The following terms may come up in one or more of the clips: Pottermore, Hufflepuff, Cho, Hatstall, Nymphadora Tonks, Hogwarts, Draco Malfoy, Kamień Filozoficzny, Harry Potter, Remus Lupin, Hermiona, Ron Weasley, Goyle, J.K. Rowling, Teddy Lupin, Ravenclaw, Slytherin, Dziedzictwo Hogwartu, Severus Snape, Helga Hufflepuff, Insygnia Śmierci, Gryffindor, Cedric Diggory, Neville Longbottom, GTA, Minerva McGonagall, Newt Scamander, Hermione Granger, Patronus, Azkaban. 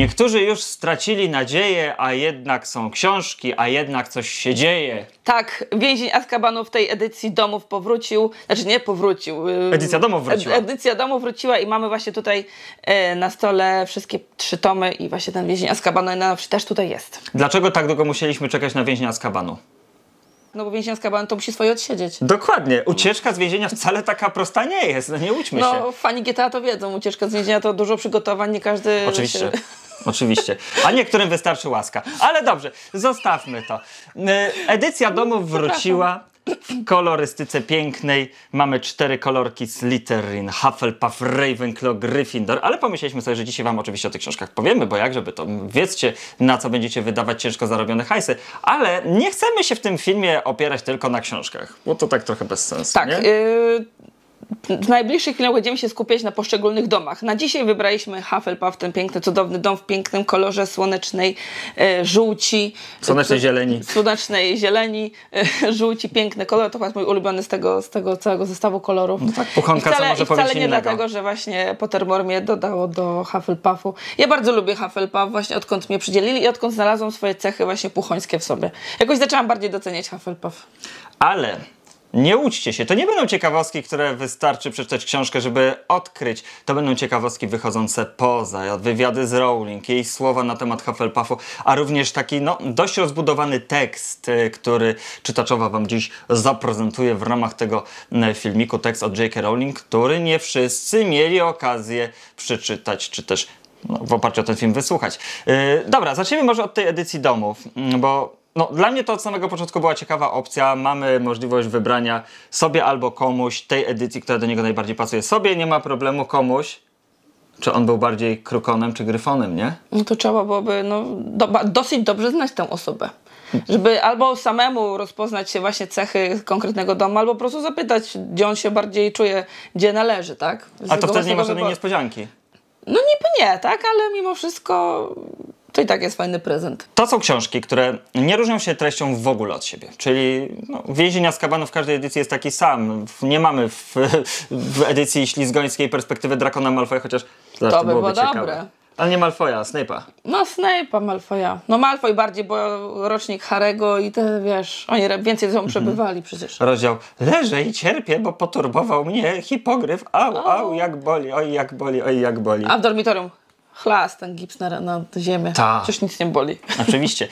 Niektórzy już stracili nadzieję, a jednak są książki, a jednak coś się dzieje. Tak, więzień Azkabanu w tej edycji domów powrócił. Znaczy nie powrócił. Edycja domów wróciła. Edycja domów wróciła i mamy właśnie tutaj na stole wszystkie 3 tomy i właśnie ten więzień Azkabanu też tutaj jest. Dlaczego tak długo musieliśmy czekać na więzień Azkabanu? No bo więzień Azkabanu to musi swoje odsiedzieć. Dokładnie. Ucieczka z więzienia wcale taka prosta nie jest. No nie łudźmy się. No fani GTA to wiedzą. Ucieczka z więzienia to dużo przygotowań. Nie każdy... Oczywiście. Oczywiście. A niektórym wystarczy łaska. Ale dobrze. Zostawmy to. Edycja domów wróciła. W kolorystyce pięknej mamy 4 kolorki: Slytherin, Hufflepuff, Ravenclaw, Gryffindor, ale pomyśleliśmy sobie, że dzisiaj wam oczywiście o tych książkach powiemy, bo jak żeby to wiedzcie, na co będziecie wydawać ciężko zarobione hajsy, ale nie chcemy się w tym filmie opierać tylko na książkach, bo to tak trochę bez sensu, tak, nie? W najbliższych chwilach będziemy się skupiać na poszczególnych domach. Na dzisiaj wybraliśmy Hufflepuff, ten piękny, cudowny dom w pięknym kolorze słonecznej żółci. Słonecznej zieleni. Słonecznej zieleni, żółci, piękny kolor. To chyba mój ulubiony z tego całego zestawu kolorów. No tak, puchonka, co może powiedzieć innego. Nie dlatego, że właśnie Pottermore mnie dodało do Hufflepuffu. Ja bardzo lubię Hufflepuff, właśnie odkąd mnie przydzielili i odkąd znalazłam swoje cechy właśnie puchońskie w sobie. Jakoś zaczęłam bardziej doceniać Hufflepuff. Ale... nie łudźcie się, to nie będą ciekawostki, które wystarczy przeczytać książkę, żeby odkryć. To będą ciekawostki wychodzące poza, wywiady z Rowling, jej słowa na temat Hufflepuffu, a również taki dość rozbudowany tekst, który czytaczowa wam dziś zaprezentuje w ramach tego filmiku. Tekst od J.K. Rowling, który nie wszyscy mieli okazję przeczytać, czy też w oparciu o ten film wysłuchać. Dobra, zacznijmy może od tej edycji domów, bo... dla mnie to od samego początku była ciekawa opcja. Mamy możliwość wybrania sobie albo komuś tej edycji, która do niego najbardziej pasuje. Sobie nie ma problemu, komuś. Czy on był bardziej Krukonem czy Gryfonem, nie? No to trzeba byłoby dosyć dobrze znać tę osobę. Żeby albo samemu rozpoznać się właśnie cechy konkretnego domu, albo po prostu zapytać, gdzie on się bardziej czuje, gdzie należy, tak? A to wtedy nie ma żadnej niespodzianki. No niby nie, tak? Ale mimo wszystko... to i tak jest fajny prezent. To są książki, które nie różnią się treścią w ogóle od siebie. Czyli więzień Azkabanu w każdej edycji jest taki sam. Nie mamy w edycji ślizgońskiej perspektywy Dracona Malfoya, chociaż to by było dobre. Ale nie Malfoya, Snape'a. No Snape'a, Malfoya. No Malfoy bardziej, bo rocznik Harry'ego i te, wiesz, oni więcej tam przebywali przecież. Rozdział: leżę i cierpię, bo poturbował mnie hipogryf. Au, jak boli, oj, jak boli, oj, jak boli. A w dormitorium? Chlas, ten gips na ziemię. Przecież nic nie boli. Oczywiście.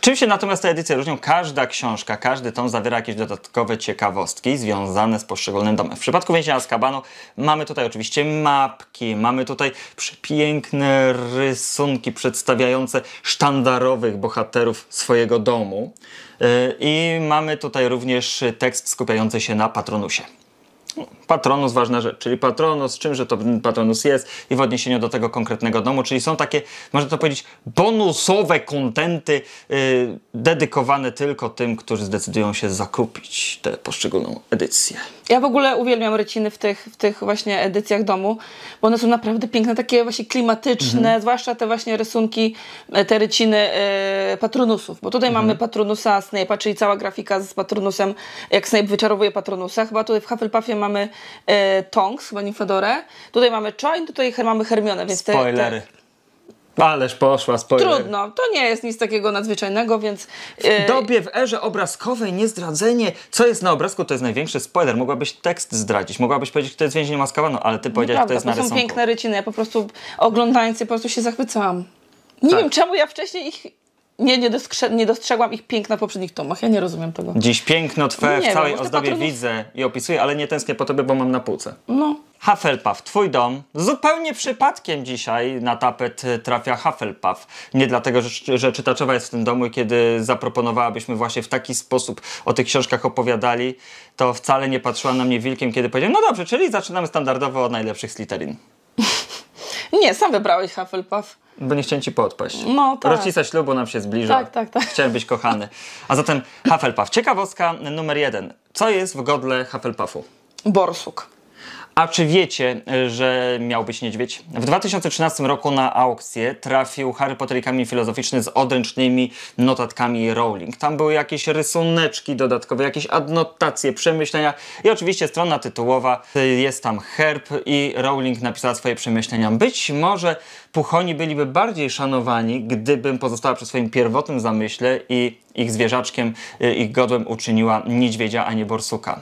Czym się natomiast te edycje różnią? Każda książka, każdy tom zawiera jakieś dodatkowe ciekawostki związane z poszczególnym domem. W przypadku więzienia Azkabanu mamy tutaj oczywiście mapki, mamy tutaj przepiękne rysunki przedstawiające sztandarowych bohaterów swojego domu i mamy tutaj również tekst skupiający się na Patronusie. Patronus, ważna rzecz, czyli Patronus, czymże to Patronus jest i w odniesieniu do tego konkretnego domu, czyli są takie, można to powiedzieć, bonusowe kontenty dedykowane tylko tym, którzy zdecydują się zakupić tę poszczególną edycję. Ja w ogóle uwielbiam ryciny w tych właśnie edycjach domu, bo one są naprawdę piękne, takie właśnie klimatyczne, zwłaszcza te właśnie rysunki, te ryciny Patronusów, bo tutaj mamy Patronusa, Snape'a, czyli cała grafika z Patronusem, jak Snape wyczarowuje Patronusa, chyba tutaj w Hufflepuffie mamy Tonks, chyba Nymphadorę. Tutaj mamy Cho i tutaj mamy Hermionę. Więc spoilery. Ależ poszła spoiler. Trudno, to nie jest nic takiego nadzwyczajnego, więc... W dobie, w erze obrazkowej niezdradzenie, co jest na obrazku, to jest największy spoiler. Mogłabyś tekst zdradzić, mogłabyś powiedzieć, kto jest więźniem Azkabanu, ale ty powiedziałeś, kto jest na rysunku. To są piękne ryciny, ja po prostu oglądając je po prostu się zachwycałam. Nie wiem czemu ja wcześniej ich... Nie dostrzegłam ich piękna w poprzednich tomach. Ja nie rozumiem tego. Dziś piękno twe w całej ozdobie widzę i opisuję, ale nie tęsknię po tobie, bo mam na półce. Hufflepuff, twój dom. Zupełnie przypadkiem dzisiaj na tapet trafia Hufflepuff. Nie dlatego, że czytaczowa jest w tym domu i kiedy zaproponowała, byśmy właśnie w taki sposób o tych książkach opowiadali, to wcale nie patrzyła na mnie wilkiem, kiedy powiedziałem, no dobrze, czyli zaczynamy standardowo od najlepszych Slytherin. Nie, sam wybrałeś Hufflepuff. Bo nie chciałem ci podpaść. Tak. Rocznica ślubu nam się zbliża. Tak. Chciałem być kochany. A zatem Hufflepuff. Ciekawostka numer 1. Co jest w godle Hufflepuffu? Borsuk. A czy wiecie, że miał być niedźwiedź? W 2013 roku na aukcję trafił Harry Potter i Kamień Filozoficzny z odręcznymi notatkami Rowling. Tam były jakieś rysuneczki dodatkowe, jakieś adnotacje, przemyślenia i oczywiście strona tytułowa, jest tam herb i Rowling napisała swoje przemyślenia. Być może puchoni byliby bardziej szanowani, gdybym pozostała przy swoim pierwotnym zamyśle i ich zwierzaczkiem, ich godłem uczyniła niedźwiedzia, a nie borsuka.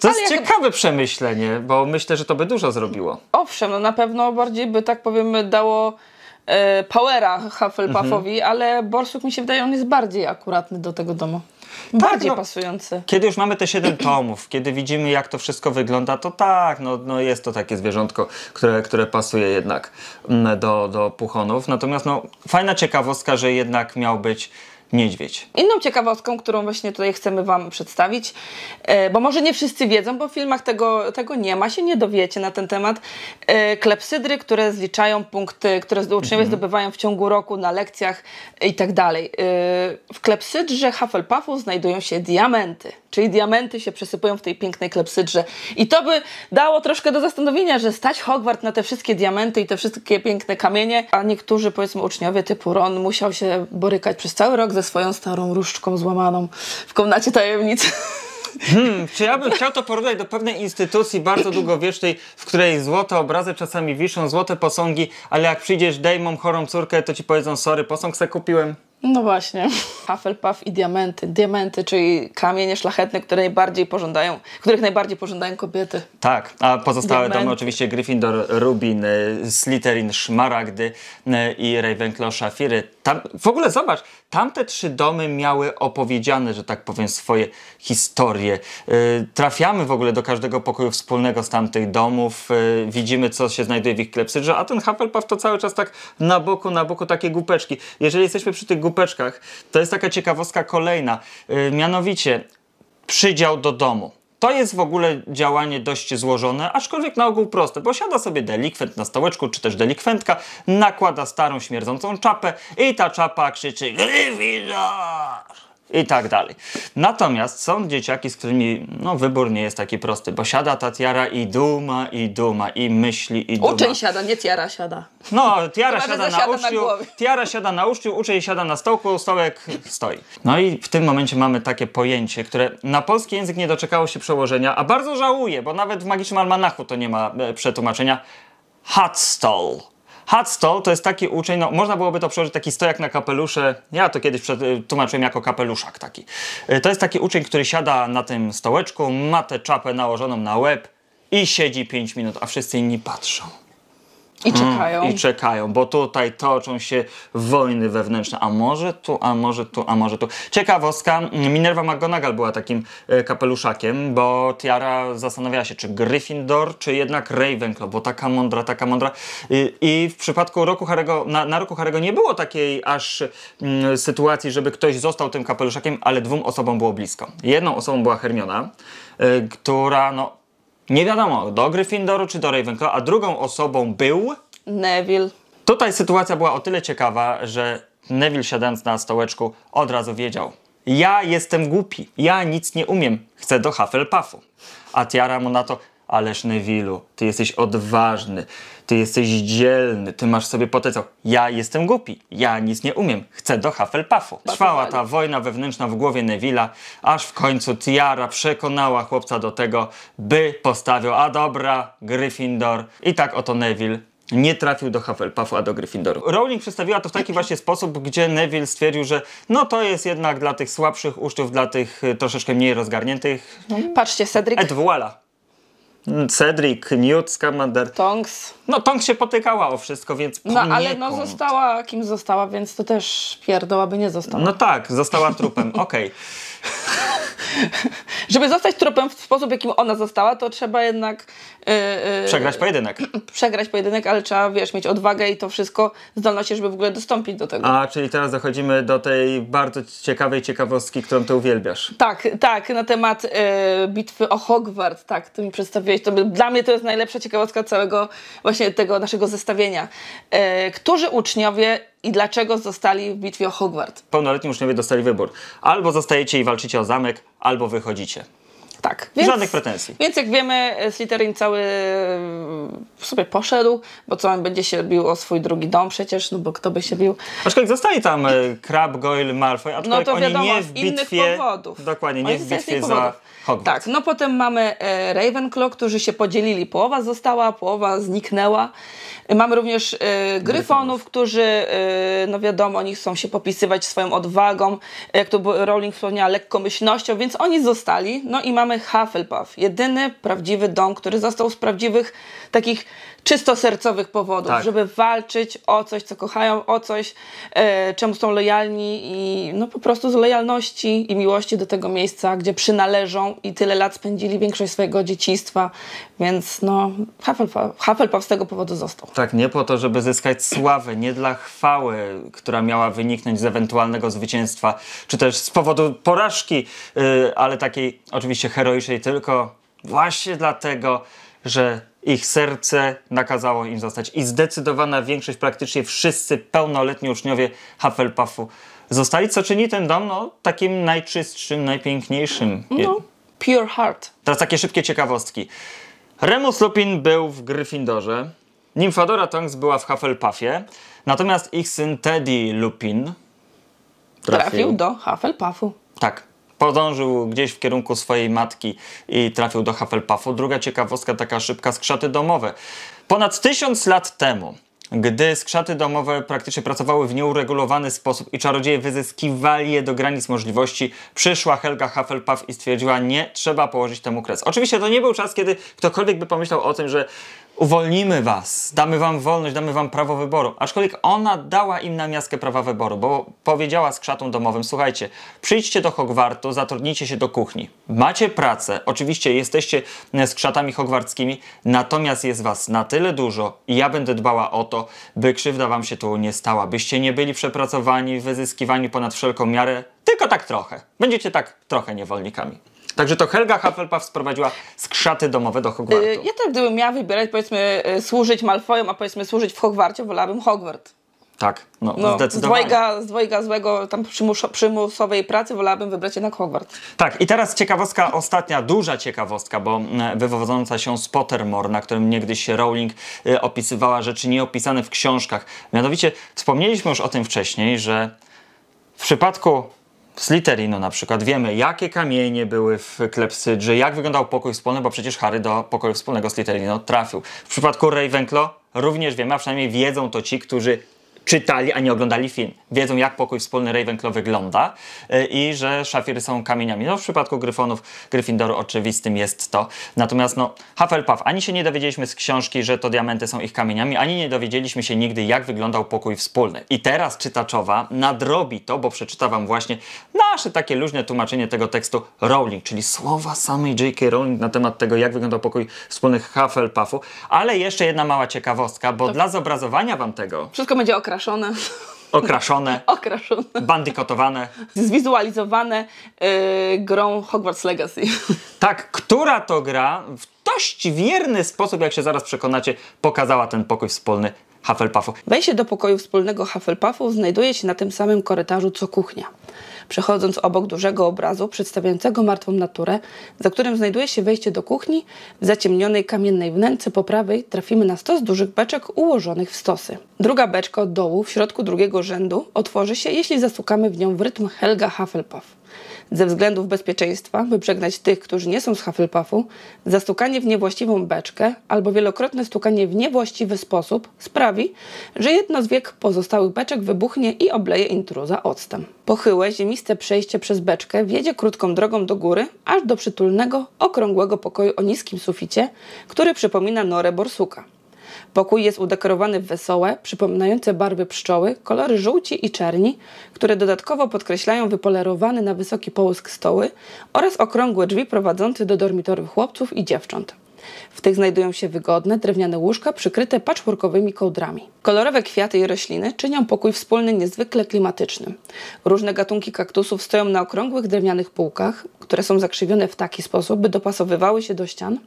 To jest ciekawe przemyślenie, bo myślę, że to by dużo zrobiło. Owszem, no na pewno bardziej by, tak powiem, dało powera Hufflepuffowi, ale borsuk, mi się wydaje, on jest bardziej akuratny do tego domu. Bardziej pasujący. Kiedy już mamy te 7 tomów, kiedy widzimy, jak to wszystko wygląda, to tak, no jest to takie zwierzątko, które pasuje jednak do puchonów. Natomiast no, fajna ciekawostka, że jednak miał być niedźwiedź. Inną ciekawostką, którą właśnie tutaj chcemy wam przedstawić, bo może nie wszyscy wiedzą, bo w filmach tego nie ma, się nie dowiecie na ten temat. Klepsydry, które zliczają punkty, które uczniowie zdobywają w ciągu roku na lekcjach i tak dalej. W klepsydrze Hufflepuffu znajdują się diamenty, czyli diamenty się przesypują w tej pięknej klepsydrze. I to by dało troszkę do zastanowienia, że stać Hogwart na te wszystkie diamenty i te wszystkie piękne kamienie, a niektórzy, powiedzmy, uczniowie typu Ron musiał się borykać przez cały rok ze swoją starą różdżką złamaną w komnacie tajemnic. Czy ja bym chciał to porównać do pewnej instytucji bardzo długowiecznej, w której złote obrazy czasami wiszą, złote posągi, ale jak przyjdziesz, daj mam chorą córkę, to ci powiedzą sorry, posąg se kupiłem. No właśnie. Hufflepuff i diamenty. Diamenty, czyli kamienie szlachetne, których najbardziej pożądają kobiety. Tak, a pozostałe domy oczywiście Gryffindor, Rubin, Slytherin, Szmaragdy i Ravenclaw, Szafiry. W ogóle zobacz, tamte 3 domy miały opowiedziane, że tak powiem, swoje historie. Trafiamy w ogóle do każdego pokoju wspólnego z tamtych domów, widzimy, co się znajduje w ich klepsydrze, a ten Hufflepuff to cały czas tak na boku takie głupeczki. Jeżeli jesteśmy przy tych głupeczkach, to jest taka ciekawostka kolejna, mianowicie przydział do domu. To jest w ogóle działanie dość złożone, aczkolwiek na ogół proste, bo siada sobie delikwent na stołeczku, czy też delikwentka, nakłada starą, śmierdzącą czapę i ta czapa krzyczy Gryffindor! I tak dalej. Natomiast są dzieciaki, z którymi no, wybór nie jest taki prosty, bo siada ta tiara i duma, i myśli, i duma. Uczeń siada, nie tiara siada. No, tiara siada na uczniu, tiara siada na uczniu, uczeń siada na stołku, stołek stoi. No i w tym momencie mamy takie pojęcie, które na polski język nie doczekało się przełożenia, a bardzo żałuję, bo nawet w Magicznym Almanachu to nie ma przetłumaczenia. Hatstall. Hatstall to jest taki uczeń, no można byłoby to przełożyć taki stojak na kapelusze, ja to kiedyś tłumaczyłem jako kapeluszak taki. To jest taki uczeń, który siada na tym stołeczku, ma tę czapę nałożoną na łeb i siedzi 5 minut, a wszyscy inni patrzą. I czekają. I czekają, bo tutaj toczą się wojny wewnętrzne. A może tu, a może tu, a może tu. Ciekawostka, Minerva McGonagall była takim kapeluszakiem, bo tiara zastanawiała się, czy Gryffindor, czy jednak Ravenclaw, bo taka mądra, taka mądra. I w przypadku roku Harry'ego, na roku Harry'ego nie było takiej aż sytuacji, żeby ktoś został tym kapeluszakiem, ale 2 osobom było blisko. Jedną osobą była Hermiona, która no nie wiadomo, do Gryffindoru czy do Ravenclaw, a drugą osobą był Neville. Tutaj sytuacja była o tyle ciekawa, że Neville, siadając na stołeczku, od razu wiedział: ja jestem głupi, ja nic nie umiem, chcę do Hufflepuffu. A tiara mu na to: ależ Neville'u, ty jesteś odważny, ty jesteś dzielny, ty masz sobie potencjał. Ja jestem głupi, ja nic nie umiem, chcę do Hufflepuffu. Trwała ta wojna wewnętrzna w głowie Neville'a, aż w końcu tiara przekonała chłopca do tego, by postawił, a dobra, Gryffindor. I tak oto Neville nie trafił do Hufflepuffu, a do Gryffindoru. Rowling przedstawiła to w taki właśnie sposób, gdzie Neville stwierdził, że no to jest jednak dla tych słabszych uczniów, dla tych troszeczkę mniej rozgarniętych. Patrzcie, Cedric. Et voilà. Cedric, Newt Scamander. Tonks. No Tonks się potykała o wszystko, więc poniekąd. No ale no została kim została, więc to też pierdoła by nie została. No tak, została trupem, okej. Żeby zostać trupem w sposób, jakim ona została, to trzeba jednak przegrać pojedynek. Przegrać pojedynek, ale trzeba, wiesz, mieć odwagę i to wszystko, zdolności, żeby w ogóle dostąpić do tego. A, czyli teraz dochodzimy do tej bardzo ciekawej ciekawostki, którą ty uwielbiasz. Tak, tak, na temat bitwy o Hogwart, tak, ty mi przedstawiłeś. To, dla mnie to jest najlepsza ciekawostka całego właśnie tego naszego zestawienia. Którzy uczniowie i dlaczego zostali w bitwie o Hogwart? Pełnoletni uczniowie dostali wybór. Albo zostajecie i walczycie o zamek, albo wychodzicie. Tak. Więc, żadnych pretensji. Więc jak wiemy, Slytherin cały sobie poszedł, bo co on będzie się bił o swój drugi dom przecież, no bo kto by się bił. Aczkolwiek zostali tam Crab, Goyle, Malfoy, aczkolwiek no to wiadomo, oni nie w bitwie, powodów. Dokładnie, nie w bitwie za Hogwarts. Tak, no potem mamy Ravenclaw, którzy się podzielili, połowa została, połowa zniknęła. Mamy również Gryfonów, którzy, no wiadomo, oni chcą się popisywać swoją odwagą, jak to Rowling wspomniała, lekkomyślnością, więc oni zostali. No i mamy Hufflepuff, jedyny prawdziwy dom, który został z prawdziwych takich czystosercowych powodów, tak, żeby walczyć o coś, co kochają, o coś, czemu są lojalni i no po prostu z lojalności i miłości do tego miejsca, gdzie przynależą i tyle lat spędzili większość swojego dzieciństwa, więc no Hufflepuff z tego powodu został. Tak, nie po to, żeby zyskać sławę, nie dla chwały, która miała wyniknąć z ewentualnego zwycięstwa, czy też z powodu porażki, ale takiej oczywiście heroicznej, tylko właśnie dlatego, że ich serce nakazało im zostać i zdecydowana większość, praktycznie wszyscy pełnoletni uczniowie Hufflepuffu zostali, co czyni ten dom no, takim najczystszym, najpiękniejszym. No, pure heart. Teraz takie szybkie ciekawostki. Remus Lupin był w Gryffindorze, Nymphadora Tonks była w Hufflepuffie, natomiast ich syn Teddy Lupin trafił do Hufflepuffu. Tak. Podążył gdzieś w kierunku swojej matki i trafił do Hufflepuffu. Druga ciekawostka, taka szybka, skrzaty domowe. Ponad 1000 lat temu, gdy skrzaty domowe praktycznie pracowały w nieuregulowany sposób i czarodzieje wyzyskiwali je do granic możliwości, przyszła Helga Hufflepuff i stwierdziła, nie, trzeba położyć temu kres. Oczywiście to nie był czas, kiedy ktokolwiek by pomyślał o tym, że uwolnimy was, damy wam wolność, damy wam prawo wyboru. Aczkolwiek ona dała im namiastkę prawa wyboru, bo powiedziała skrzatom domowym, słuchajcie, przyjdźcie do Hogwartu, zatrudnijcie się do kuchni. Macie pracę, oczywiście jesteście skrzatami hogwartskimi, natomiast jest was na tyle dużo i ja będę dbała o to, by krzywda wam się tu nie stała, byście nie byli przepracowani, wyzyskiwani ponad wszelką miarę, tylko tak trochę. Będziecie tak trochę niewolnikami. Także to Helga Hufflepuff sprowadziła skrzaty domowe do Hogwartu. Ja też gdybym miała wybierać, powiedzmy, służyć Malfoyom, a powiedzmy służyć w Hogwarcie, wolałabym Hogwart. Tak, no, no zdecydowanie. Z dwojga złego, tam przymusowej pracy wolałabym wybrać jednak Hogwart. Tak, i teraz ciekawostka, ostatnia duża ciekawostka, bo wywodząca się z Pottermore, na którym niegdyś Rowling opisywała rzeczy nieopisane w książkach. Mianowicie wspomnieliśmy już o tym wcześniej, że w przypadku Slytherinu na przykład wiemy, jakie kamienie były w klepsydrze, jak wyglądał pokój wspólny, bo przecież Harry do pokoju wspólnego Slytherinu trafił. W przypadku Ravenclaw również wiemy, a przynajmniej wiedzą to ci, którzy czytali, a nie oglądali film. Wiedzą, jak pokój wspólny Ravenclaw wygląda i że szafiry są kamieniami. No w przypadku Gryfonów, Gryffindoru oczywistym jest to. Natomiast no, Hufflepuff, ani się nie dowiedzieliśmy z książki, że to diamenty są ich kamieniami, ani nie dowiedzieliśmy się nigdy, jak wyglądał pokój wspólny. I teraz czytaczowa nadrobi to, bo przeczyta wam właśnie nasze takie luźne tłumaczenie tego tekstu Rowling, czyli słowa samej J.K. Rowling na temat tego, jak wyglądał pokój wspólny Hufflepuffu. Ale jeszcze jedna mała ciekawostka, bo to dla zobrazowania wam tego... Wszystko będzie okra. Okraszone, bandykotowane, zwizualizowane grą Hogwarts Legacy. Tak, która to gra w dość wierny sposób, jak się zaraz przekonacie, pokazała ten pokój wspólny Hufflepuffu. Wejście do pokoju wspólnego Hufflepuffu znajduje się na tym samym korytarzu co kuchnia. Przechodząc obok dużego obrazu przedstawiającego martwą naturę, za którym znajduje się wejście do kuchni, w zaciemnionej kamiennej wnęce po prawej trafimy na stos dużych beczek ułożonych w stosy. Druga beczka od dołu, w środku drugiego rzędu, otworzy się, jeśli zastukamy w nią w rytm Helga Hufflepuff. Ze względów bezpieczeństwa, by przegnać tych, którzy nie są z Hufflepuffu, zastukanie w niewłaściwą beczkę albo wielokrotne stukanie w niewłaściwy sposób sprawi, że jedno z wiek pozostałych beczek wybuchnie i obleje intruza octem. Pochyłe, ziemiste przejście przez beczkę wiedzie krótką drogą do góry, aż do przytulnego, okrągłego pokoju o niskim suficie, który przypomina norę borsuka. Pokój jest udekorowany w wesołe, przypominające barwy pszczoły, kolory żółci i czerni, które dodatkowo podkreślają wypolerowany na wysoki połysk stoły oraz okrągłe drzwi prowadzące do dormitoriów chłopców i dziewcząt. W tych znajdują się wygodne, drewniane łóżka przykryte patchworkowymi kołdrami. Kolorowe kwiaty i rośliny czynią pokój wspólny niezwykle klimatycznym. Różne gatunki kaktusów stoją na okrągłych, drewnianych półkach, które są zakrzywione w taki sposób, by dopasowywały się do ścian.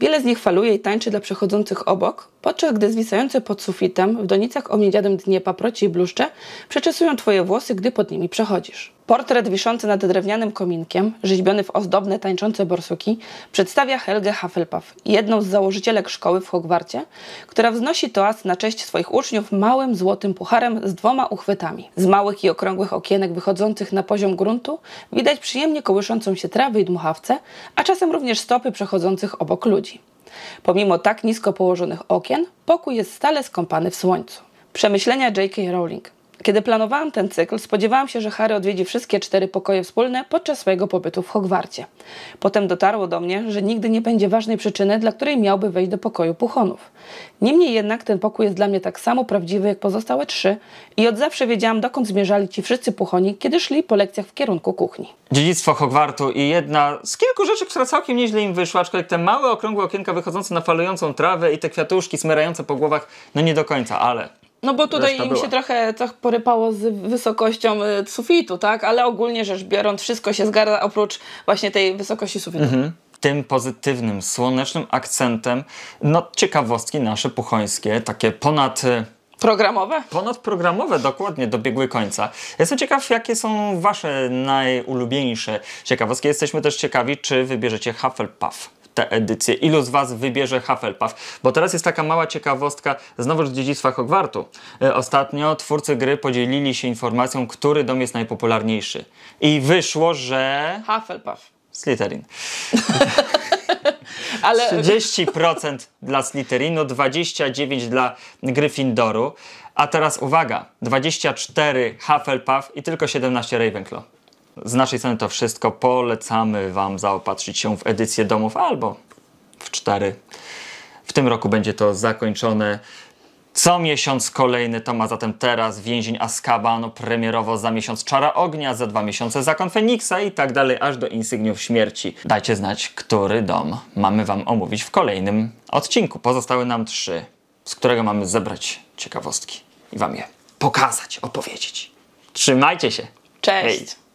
Wiele z nich faluje i tańczy dla przechodzących obok, podczas gdy zwisające pod sufitem w donicach o miedzianym dnie paproci i bluszcze przeczesują Twoje włosy, gdy pod nimi przechodzisz. Portret wiszący nad drewnianym kominkiem, rzeźbiony w ozdobne tańczące borsuki, przedstawia Helgę Hufflepuff, jedną z założycielek szkoły w Hogwarcie, która wznosi toast na cześć swoich uczniów małym złotym pucharem z dwoma uchwytami. Z małych i okrągłych okienek wychodzących na poziom gruntu widać przyjemnie kołyszącą się trawę i dmuchawce, a czasem również stopy przechodzących obok ludzi. Pomimo tak nisko położonych okien, pokój jest stale skąpany w słońcu. Przemyślenia J.K. Rowling. Kiedy planowałam ten cykl, spodziewałam się, że Harry odwiedzi wszystkie 4 pokoje wspólne podczas swojego pobytu w Hogwarcie. Potem dotarło do mnie, że nigdy nie będzie ważnej przyczyny, dla której miałby wejść do pokoju Puchonów. Niemniej jednak ten pokój jest dla mnie tak samo prawdziwy jak pozostałe 3 i od zawsze wiedziałam, dokąd zmierzali ci wszyscy Puchoni, kiedy szli po lekcjach w kierunku kuchni. Dziedzictwo Hogwartu i jedna z kilku rzeczy, która całkiem nieźle im wyszła, aczkolwiek te małe, okrągłe okienka wychodzące na falującą trawę i te kwiatuszki smyrające po głowach, no nie do końca, ale... No bo tutaj im się trochę porypało z wysokością sufitu, tak? Ale ogólnie rzecz biorąc wszystko się zgadza oprócz właśnie tej wysokości sufitu. Tym pozytywnym, słonecznym akcentem, no ciekawostki nasze puchońskie, takie ponad... Programowe? Ponadprogramowe, dokładnie, dobiegły końca. Jestem ciekaw, jakie są wasze najulubieńsze ciekawostki. Jesteśmy też ciekawi, czy wybierzecie Hufflepuff. Tę edycję. Ilu z was wybierze Hufflepuff? Bo teraz jest taka mała ciekawostka znowu z dziedzictwa Hogwartu. Ostatnio twórcy gry podzielili się informacją, który dom jest najpopularniejszy. I wyszło, że... Hufflepuff. Slytherin. Ale... 30% dla Slytherinu, 29% dla Gryffindoru. A teraz uwaga, 24% Hufflepuff i tylko 17% Ravenclaw. Z naszej strony to wszystko. Polecamy wam zaopatrzyć się w edycję domów albo w 4. W tym roku będzie to zakończone. Co miesiąc kolejny to ma zatem teraz więzień Azkabanu, premierowo za miesiąc Czara Ognia, za 2 miesiące Zakon Feniksa i tak dalej, aż do Insygniów Śmierci. Dajcie znać, który dom mamy wam omówić w kolejnym odcinku. Pozostały nam 3, z którego mamy zebrać ciekawostki i wam je pokazać, opowiedzieć. Trzymajcie się! Cześć! Hej.